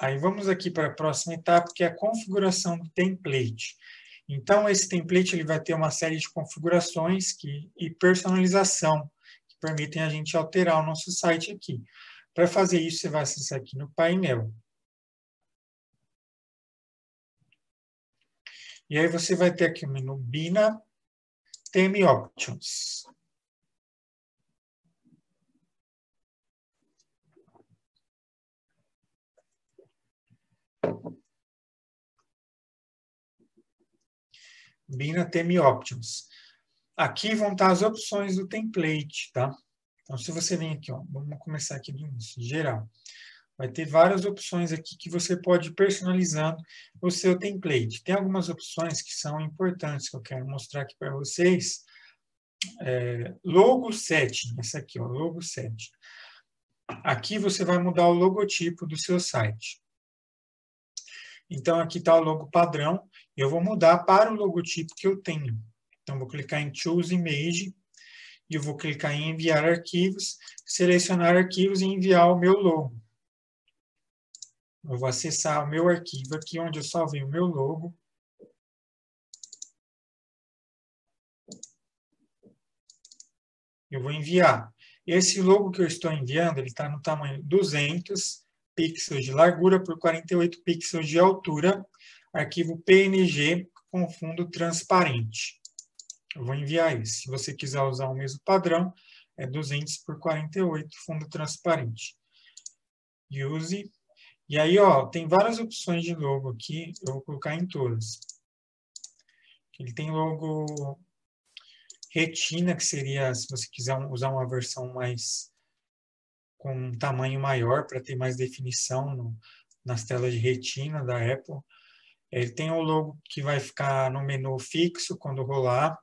Aí vamos aqui para a próxima etapa, que é a configuração do template. Então, esse template ele vai ter uma série de configurações e personalização que permitem a gente alterar o nosso site aqui. Para fazer isso, você vai acessar aqui no painel. E aí você vai ter aqui o menu Bina, Theme Options. Bina Theme Options. Aqui vão estar as opções do template, tá? Então, se você vem aqui, ó, vamos começar aqui do início, geral. Vai ter várias opções aqui que você pode ir personalizando o seu template. Tem algumas opções que são importantes, que eu quero mostrar aqui para vocês. Logo setting, essa aqui, ó, logo setting. Aqui você vai mudar o logotipo do seu site. Então, aqui está o logo padrão. Eu vou mudar para o logotipo que eu tenho. Então, vou clicar em Choose Image. E eu vou clicar em Enviar Arquivos. Selecionar arquivos e enviar o meu logo. Eu vou acessar o meu arquivo aqui, onde eu salvei o meu logo. Eu vou enviar. Esse logo que eu estou enviando, ele está no tamanho 200 pixels de largura por 48 pixels de altura, arquivo PNG com fundo transparente. Eu vou enviar esse. Se você quiser usar o mesmo padrão, é 200 por 48, fundo transparente. Use. E aí, ó, tem várias opções de logo aqui, eu vou colocar em todas. Ele tem logo retina, que seria, se você quiser usar uma versão mais com um tamanho maior para ter mais definição nas telas de retina da Apple. Ele tem o logo que vai ficar no menu fixo quando rolar.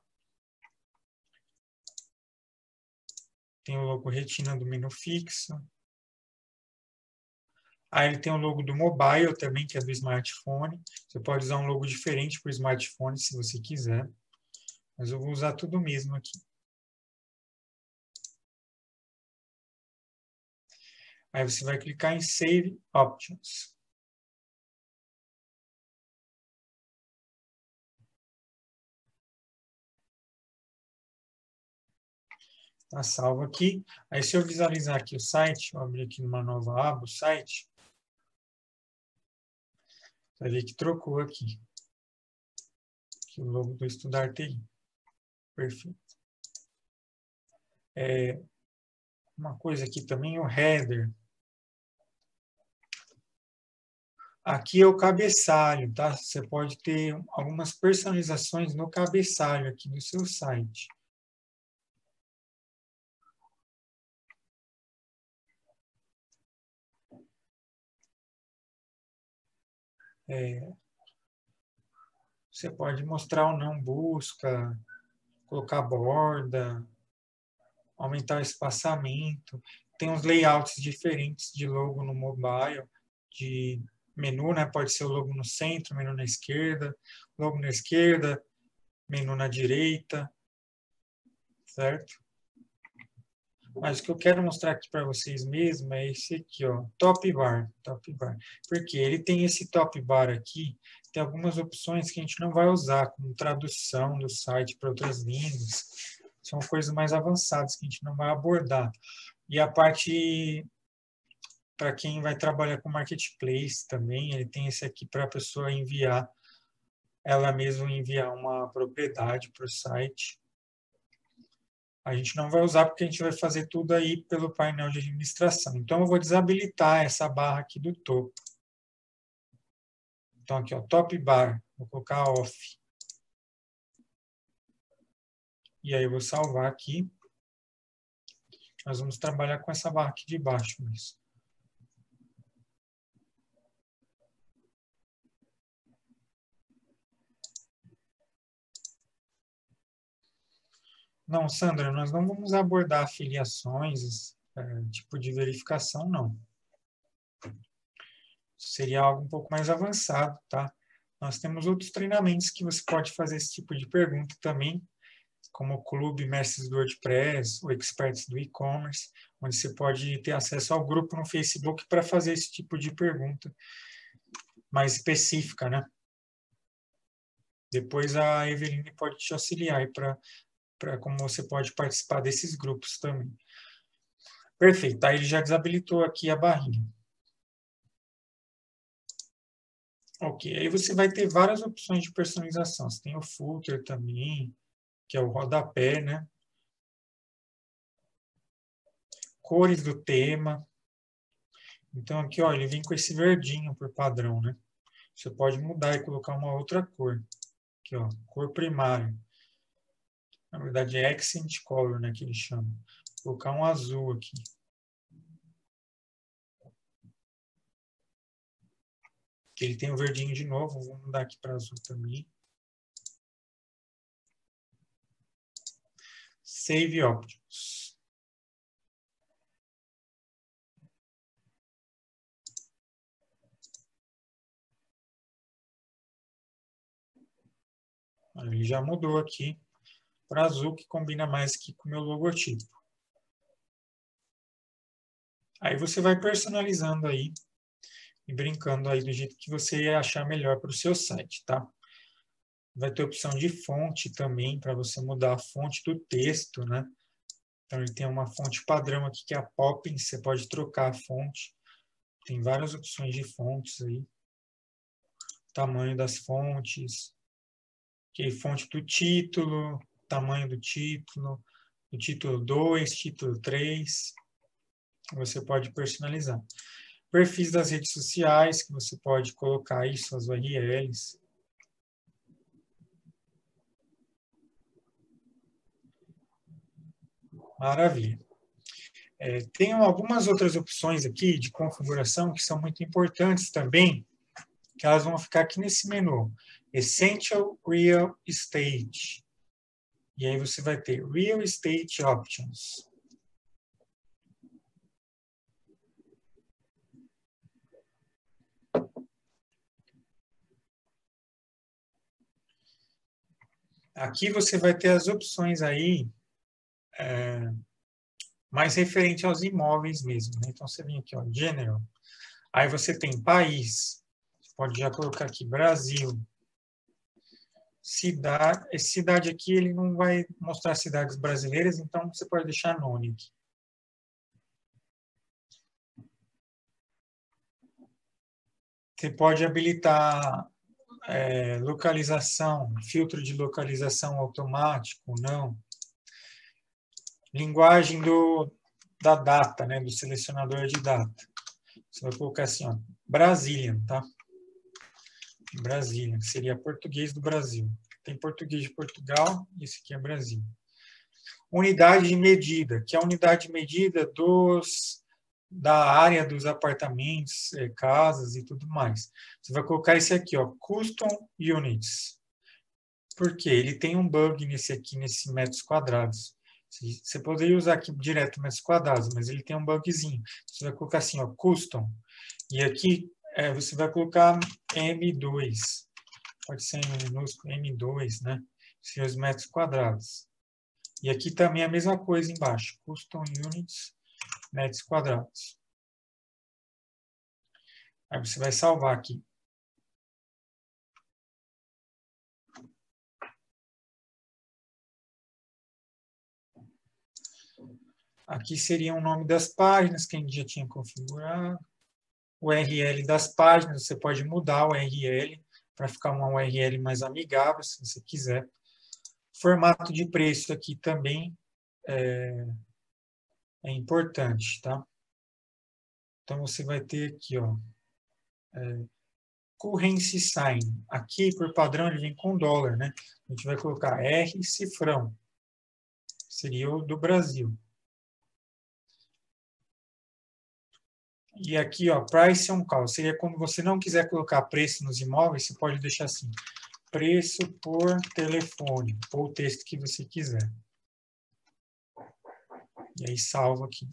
Tem o logo retina do menu fixo. Aí ele tem o logo do mobile também, que é do smartphone. Você pode usar um logo diferente para o smartphone se você quiser. Mas eu vou usar tudo o mesmo aqui. Aí você vai clicar em Save Options. Tá salvo aqui. Aí se eu visualizar aqui o site, eu abrir aqui numa nova aba o site. Vai ver que trocou aqui. Aqui o logo do Estudar TI. Perfeito. Uma coisa aqui também, o header. Aqui é o cabeçalho, tá? Você pode ter algumas personalizações no cabeçalho aqui do seu site. Você pode mostrar ou não busca, colocar borda, aumentar o espaçamento. Tem uns layouts diferentes de logo no mobile, de menu, né? Pode ser o logo no centro, menu na esquerda, logo na esquerda, menu na direita, certo? Mas o que eu quero mostrar aqui para vocês mesmo é esse aqui, ó, top bar. Porque ele tem esse top bar aqui, tem algumas opções que a gente não vai usar, como tradução do site para outras línguas. São coisas mais avançadas que a gente não vai abordar. E a parte para quem vai trabalhar com marketplace também, ele tem esse aqui para a pessoa enviar, ela mesma enviar uma propriedade para o site. A gente não vai usar porque a gente vai fazer tudo aí pelo painel de administração. Então, eu vou desabilitar essa barra aqui do topo. Então, aqui, ó, top bar. Vou colocar off. E aí, eu vou salvar aqui. Nós vamos trabalhar com essa barra aqui de baixo mesmo. Não, Sandra, nós não vamos abordar afiliações, tipo de verificação, não. Seria algo um pouco mais avançado, tá? Nós temos outros treinamentos que você pode fazer esse tipo de pergunta também. como o Clube Mestres do WordPress, o Experts do E-commerce, onde você pode ter acesso ao grupo no Facebook para fazer esse tipo de pergunta mais específica, né? Depois a Eveline pode te auxiliar para como você pode participar desses grupos também. Perfeito, aí ele já desabilitou aqui a barrinha. Ok, aí você vai ter várias opções de personalização. Você tem o footer também, que é o rodapé, né? Cores do tema. Então aqui, ó, ele vem com esse verdinho por padrão, né? Você pode mudar e colocar uma outra cor. Aqui, ó, cor primária. Na verdade é accent color, né, que ele chama. Vou colocar um azul aqui. Ele tem o verdinho de novo, vou mudar aqui para azul também. Save Options. Ele já mudou aqui para azul, que combina mais aqui com o meu logotipo. Aí você vai personalizando aí. E brincando aí do jeito que você achar melhor para o seu site, tá? Vai ter opção de fonte também, para você mudar a fonte do texto, né? Então ele tem uma fonte padrão aqui que é a Poppins, você pode trocar a fonte. Tem várias opções de fontes aí. Tamanho das fontes. Okay, fonte do título, tamanho do título 2, título 3. Você pode personalizar. Perfis das redes sociais, que você pode colocar aí suas URLs. Maravilha. É, tem algumas outras opções aqui de configuração que são muito importantes também, que elas vão ficar aqui nesse menu. Essential Real Estate. E aí você vai ter Real Estate Options. Aqui você vai ter as opções aí mais referente aos imóveis mesmo, né? Então você vem aqui, ó, General. Aí você tem país, você pode já colocar aqui Brasil. Cidade, essa cidade aqui ele não vai mostrar cidades brasileiras, então você pode deixar anônimo aqui. Você pode habilitar... localização, filtro de localização automático, não. Linguagem da data, né, do selecionador de data. Você vai colocar assim, ó, Brasília, tá? Brasília, que seria português do Brasil. Tem português de Portugal, esse aqui é Brasil. Unidade de medida, que é a unidade de medida da área dos apartamentos, casas e tudo mais. Você vai colocar esse aqui, ó, Custom Units. Por quê? Ele tem um bug nesse aqui, nesse metros quadrados. Você poderia usar aqui direto metros quadrados, mas ele tem um bugzinho. Você vai colocar assim, ó, Custom. E aqui você vai colocar M2. Pode ser em minúsculo, M2, né? São os metros quadrados. E aqui também a mesma coisa embaixo, Custom Units. Metros quadrados. Aí você vai salvar aqui. Aqui seria o nome das páginas que a gente já tinha configurado. O URL das páginas, você pode mudar o URL para ficar uma URL mais amigável, se você quiser. Formato de preço aqui também é importante, tá? Então você vai ter aqui, ó, currency sign. Aqui, por padrão, ele vem com dólar, né? A gente vai colocar R cifrão. Seria o do Brasil. E aqui, ó, price on call. Seria quando você não quiser colocar preço nos imóveis, você pode deixar assim, preço por telefone, ou o texto que você quiser. E aí salvo aqui.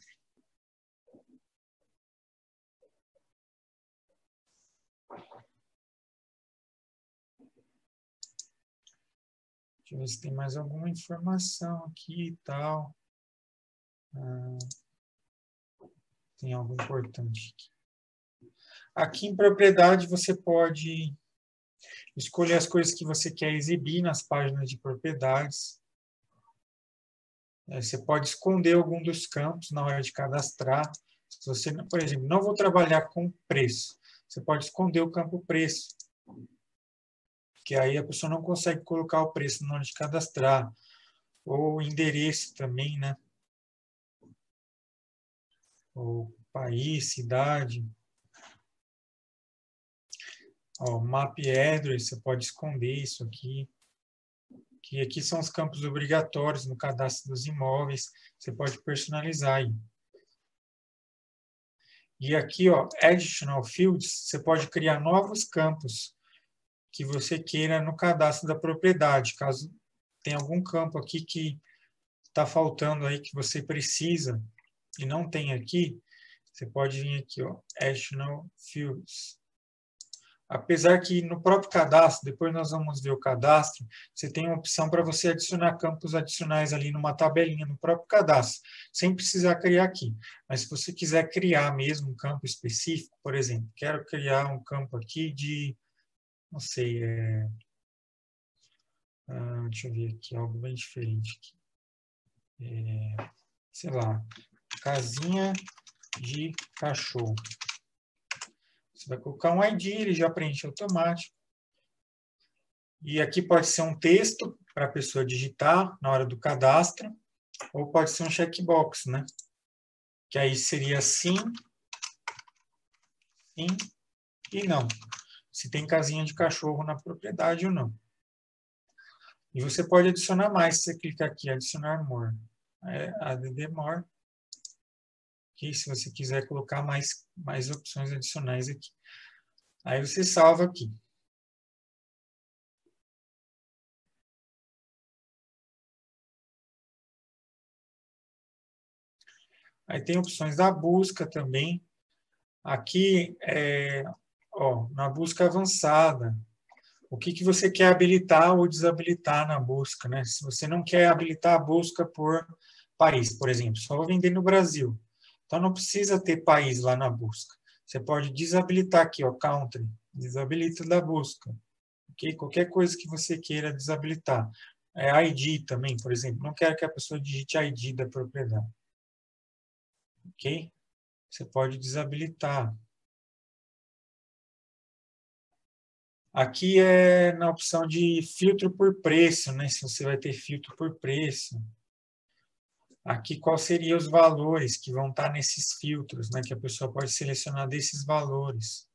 Deixa eu ver se tem mais alguma informação aqui e tal. Tem algo importante aqui. Aqui em propriedade você pode escolher as coisas que você quer exibir nas páginas de propriedades. Você pode esconder algum dos campos na hora de cadastrar. Se você, por exemplo, não vou trabalhar com preço, você pode esconder o campo preço, que aí a pessoa não consegue colocar o preço na hora de cadastrar. Ou endereço também, né? Ou país, cidade. Ó, map address, você pode esconder isso aqui. Que aqui são os campos obrigatórios no cadastro dos imóveis. Você pode personalizar aí. E aqui, ó, Additional Fields, você pode criar novos campos que você queira no cadastro da propriedade. Caso tenha algum campo aqui que está faltando aí, que você precisa e não tem aqui, você pode vir aqui, ó, Additional Fields. Apesar que no próprio cadastro, depois nós vamos ver o cadastro, você tem uma opção para você adicionar campos adicionais ali numa tabelinha no próprio cadastro, sem precisar criar aqui. Mas se você quiser criar mesmo um campo específico, por exemplo, quero criar um campo aqui de, não sei, deixa eu ver aqui, algo bem diferente aqui. Sei lá, casinha de cachorro. Você vai colocar um ID, ele já preenche automático. E aqui pode ser um texto para a pessoa digitar na hora do cadastro, ou pode ser um checkbox, né? Que aí seria sim, sim e não. Se tem casinha de cachorro na propriedade ou não. E você pode adicionar mais, você clica aqui, adicionar more. Add more. Aqui, se você quiser colocar mais opções adicionais aqui. Aí você salva aqui. Aí tem opções da busca também. Aqui, ó, na busca avançada, o que você quer habilitar ou desabilitar na busca, né? Se você não quer habilitar a busca por país, por exemplo, só vou vender no Brasil. Então, não precisa ter país lá na busca. Você pode desabilitar aqui, ó, country, desabilita da busca. Okay? Qualquer coisa que você queira desabilitar. ID também, por exemplo. Não quero que a pessoa digite ID da propriedade. Ok? Você pode desabilitar. Aqui é na opção de filtro por preço, né? Se você vai ter filtro por preço. Aqui, quais seriam os valores que vão estar nesses filtros, né? Que a pessoa pode selecionar desses valores.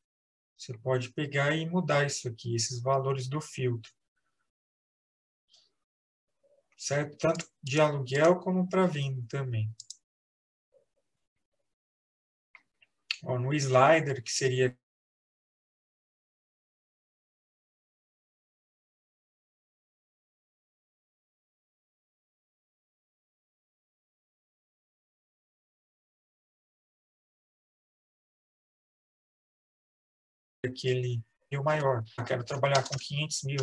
Você pode pegar e mudar isso aqui, esses valores do filtro. Certo? Tanto de aluguel como para venda também. Ó, no slider, que seria... aquele mil maior. Eu quero trabalhar com 500 mil,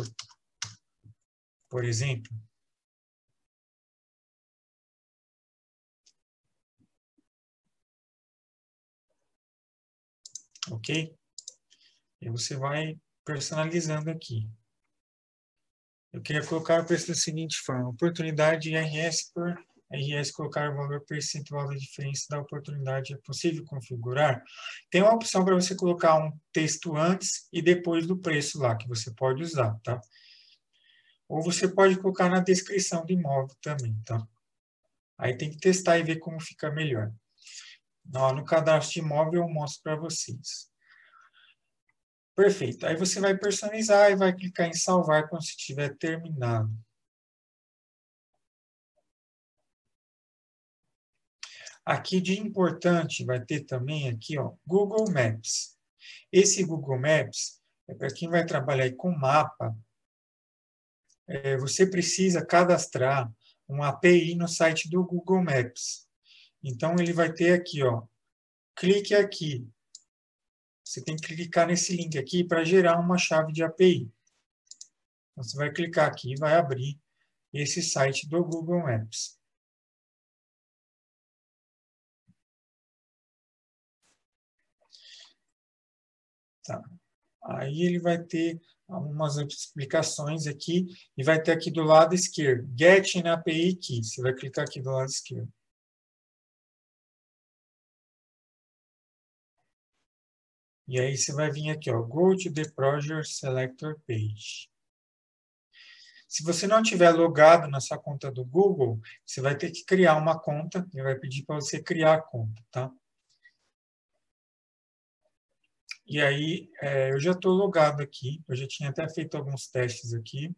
por exemplo. Ok? E você vai personalizando aqui. Eu queria colocar o preço da seguinte forma. Oportunidade de RS por RS, colocar o valor percentual da diferença da oportunidade, é possível configurar? Tem uma opção para você colocar um texto antes e depois do preço lá, que você pode usar, tá? Ou você pode colocar na descrição do imóvel também, tá? Aí tem que testar e ver como fica melhor. No cadastro de imóvel eu mostro para vocês. Perfeito. Aí você vai personalizar e vai clicar em salvar quando você tiver terminado. Aqui de importante vai ter também aqui, ó, Google Maps. Esse Google Maps é para quem vai trabalhar aí com mapa. Você precisa cadastrar uma API no site do Google Maps. Então ele vai ter aqui, ó, clique aqui. Você tem que clicar nesse link aqui para gerar uma chave de API. Então, você vai clicar aqui e vai abrir. esse site do Google Maps. Tá. Aí ele vai ter algumas explicações aqui e vai ter aqui do lado esquerdo, Get in API Key. Você vai clicar aqui do lado esquerdo. E aí você vai vir aqui, ó, Go to the Project Selector Page. Se você não tiver logado na sua conta do Google, você vai ter que criar uma conta. Ele vai pedir para você criar a conta, tá? E aí, eu já estou logado aqui. Eu já tinha até feito alguns testes aqui.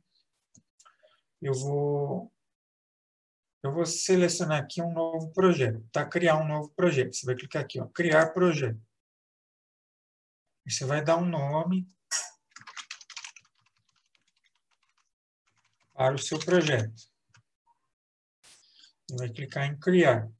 Eu vou selecionar aqui um novo projeto, tá? Criar um novo projeto. Você vai clicar aqui, ó, Criar Projeto. Você vai dar um nome para o seu projeto. Você vai clicar em criar.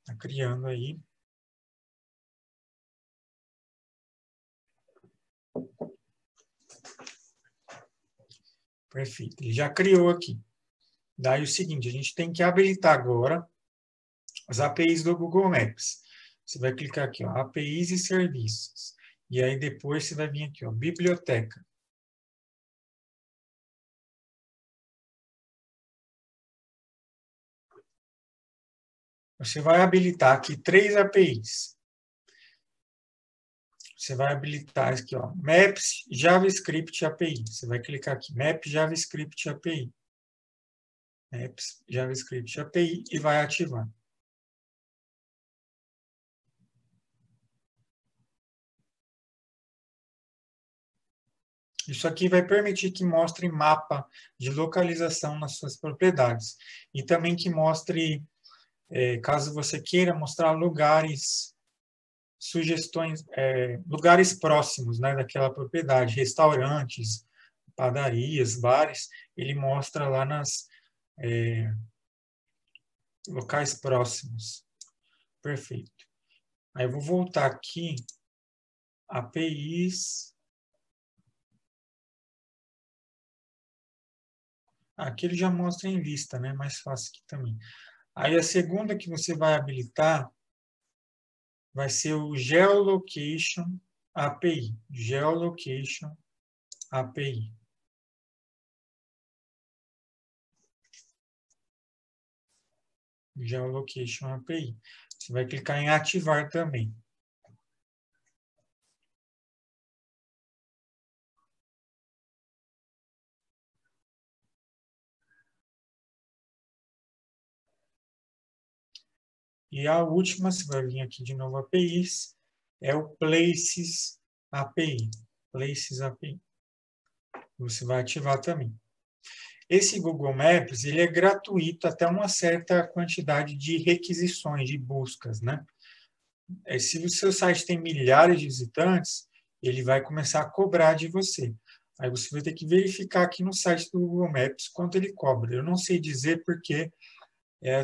Está criando aí. Perfeito, ele já criou aqui. Daí é o seguinte, a gente tem que habilitar agora as APIs do Google Maps. Você vai clicar aqui, ó, APIs e serviços. E aí depois você vai vir aqui, ó, biblioteca. Você vai habilitar aqui 3 APIs. Você vai habilitar aqui, ó, Maps JavaScript API. Você vai clicar aqui, Maps JavaScript API. Maps JavaScript API e vai ativar. Isso aqui vai permitir que mostre mapa de localização nas suas propriedades. E também que mostre, caso você queira mostrar lugares... sugestões, lugares próximos, né, daquela propriedade, restaurantes, padarias, bares, ele mostra lá nas locais próximos. Perfeito. Aí eu vou voltar aqui, APIs. Aqui ele já mostra em lista, né, mais fácil aqui também. Aí a segunda que você vai habilitar vai ser o Geolocation API. Geolocation API. Geolocation API. Você vai clicar em ativar também. E a última, você vai vir aqui de novo, APIs, é o Places API. Places API. Você vai ativar também. Esse Google Maps, ele é gratuito até uma certa quantidade de requisições, de buscas, né? Se o seu site tem milhares de visitantes, ele vai começar a cobrar de você. Aí você vai ter que verificar aqui no site do Google Maps quanto ele cobra. Eu não sei dizer porque...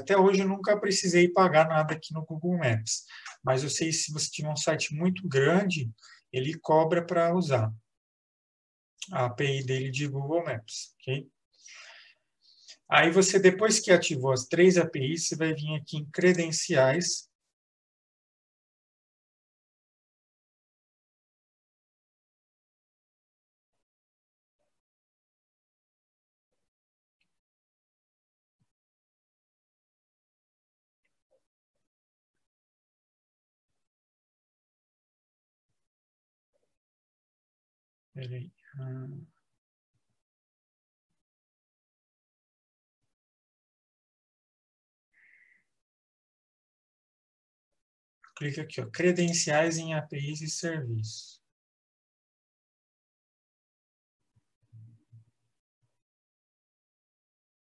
até hoje eu nunca precisei pagar nada aqui no Google Maps, mas eu sei que se você tiver um site muito grande, ele cobra para usar a API dele de Google Maps, ok? Aí você, depois que ativou as 3 APIs, você vai vir aqui em credenciais. Peraí. Clica aqui, ó, credenciais em APIs e serviços.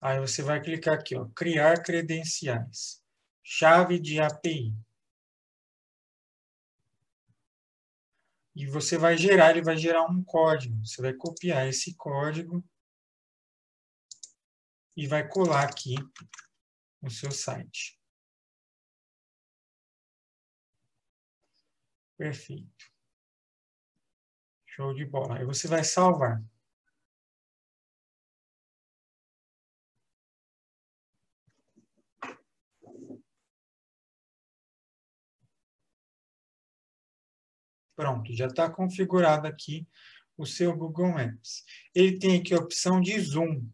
Aí você vai clicar aqui, ó, criar credenciais, chave de API. E você vai gerar, ele vai gerar um código. Você vai copiar esse código e vai colar aqui no seu site. Perfeito. Show de bola. Aí você vai salvar. Pronto, já está configurado aqui o seu Google Maps. Ele tem aqui a opção de zoom.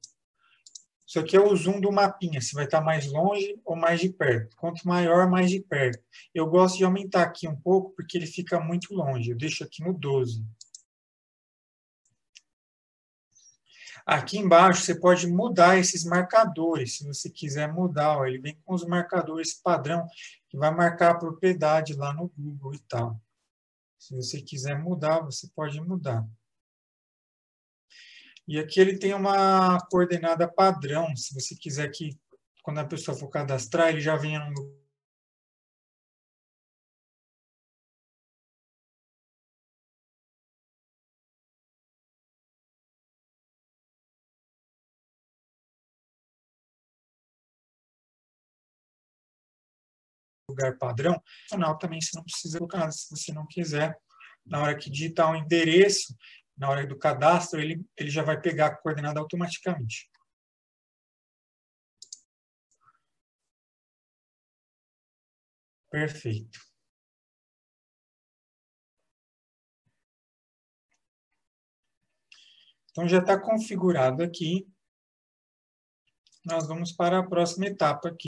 Isso aqui é o zoom do mapinha, se vai estar mais longe ou mais de perto. Quanto maior, mais de perto. Eu gosto de aumentar aqui um pouco, porque ele fica muito longe. Eu deixo aqui no 12. Aqui embaixo, você pode mudar esses marcadores. Se você quiser mudar, ó, ele vem com os marcadores padrão, que vai marcar a propriedade lá no Google e tal. Se você quiser mudar, você pode mudar. E aqui ele tem uma coordenada padrão. Se você quiser que, quando a pessoa for cadastrar, ele já venha no... lugar padrão, também você não precisa colocar, se você não quiser, na hora que digitar um endereço, na hora do cadastro, ele já vai pegar a coordenada automaticamente. Perfeito. Então, já está configurado aqui. Nós vamos para a próxima etapa aqui.